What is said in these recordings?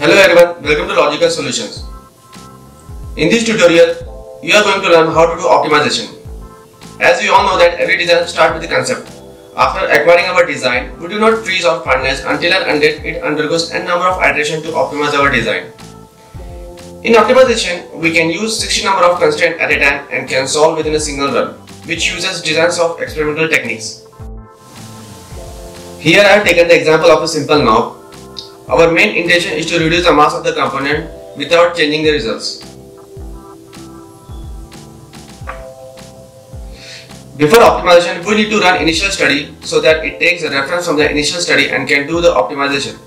Hello everyone, welcome to Logical Solutions. In this tutorial, you are going to learn how to do optimization. As we all know that every design starts with the concept. After acquiring our design, we do not freeze or finalize until and until it undergoes a number of iterations to optimize our design. In optimization, we can use 60 number of constraints at a time and can solve within a single run, which uses designs of experimental techniques. Here I have taken the example of a simple knob. Our main intention is to reduce the mass of the component without changing the results. Before optimization, we need to run initial study so that it takes a reference from the initial study and can do the optimization.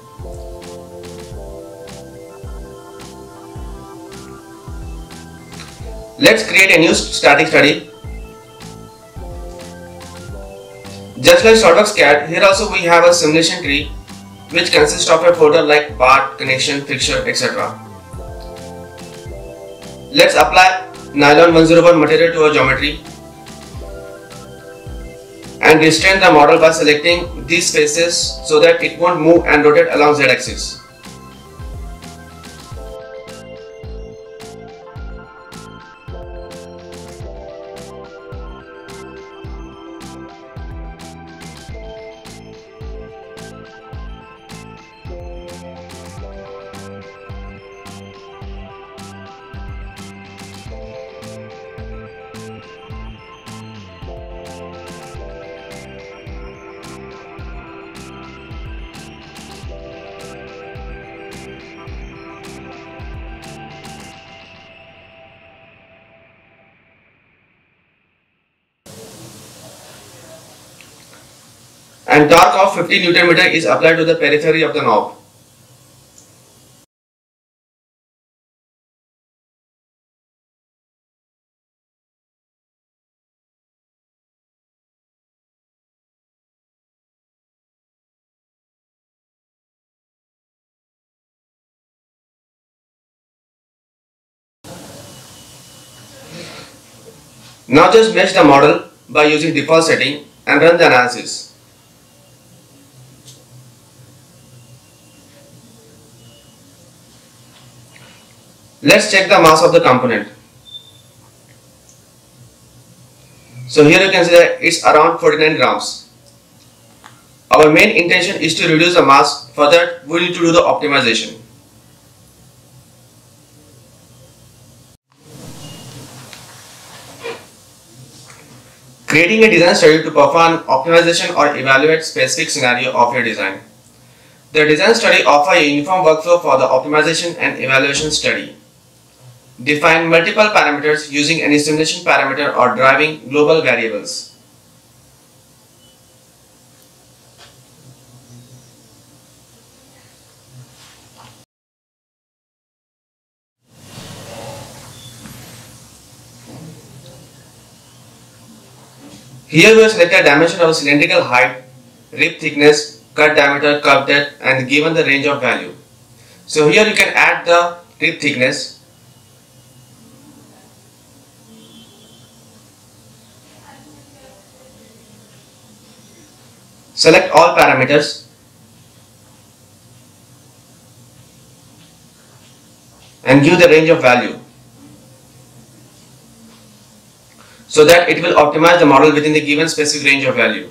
Let's create a new static study. Just like SolidWorks CAD, here also we have a simulation tree which consists of a folder like part, connection, fixture, etc. Let's apply nylon 101 material to our geometry and restrain the model by selecting these faces so that it won't move and rotate along z-axis. And torque of 50 Nm is applied to the periphery of the knob. Now just mesh the model by using default setting and run the analysis. Let's check the mass of the component. So here you can see that it's around 49 grams. Our main intention is to reduce the mass. For that, we need to do the optimization. Creating a design study to perform optimization or evaluate specific scenario of your design. The design study offers a uniform workflow for the optimization and evaluation study. Define multiple parameters using any simulation parameter or driving global variables. Here we have selected dimension of cylindrical height, rib thickness, cut diameter, curve depth, and given the range of value. So here you can add the rib thickness. Select all parameters and give the range of value so that it will optimize the model within the given specific range of value.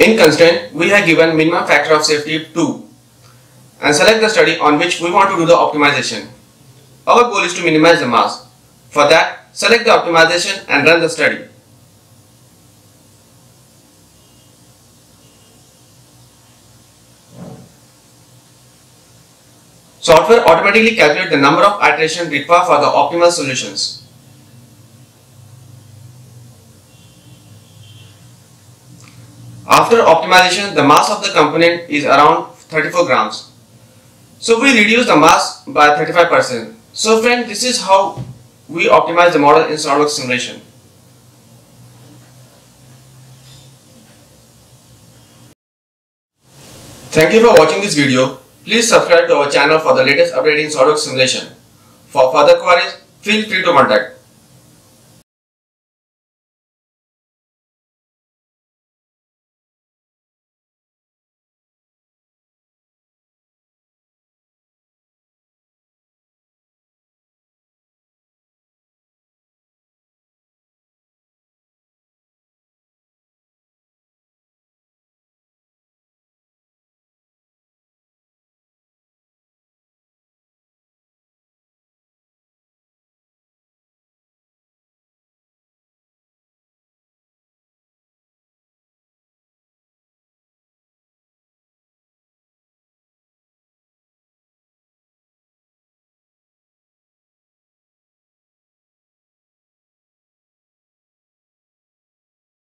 In constraint, we have given minimum factor of safety 2 and select the study on which we want to do the optimization. Our goal is to minimize the mass. For that, select the optimization and run the study. Software automatically calculates the number of iterations required for the optimal solutions. After optimization, the mass of the component is around 34 grams. So we reduce the mass by 35%. So friend, this is how we optimize the model in SolidWorks simulation. Thank you for watching this video. Please subscribe to our channel for the latest update in SolidWorks simulation. For further queries, feel free to contact.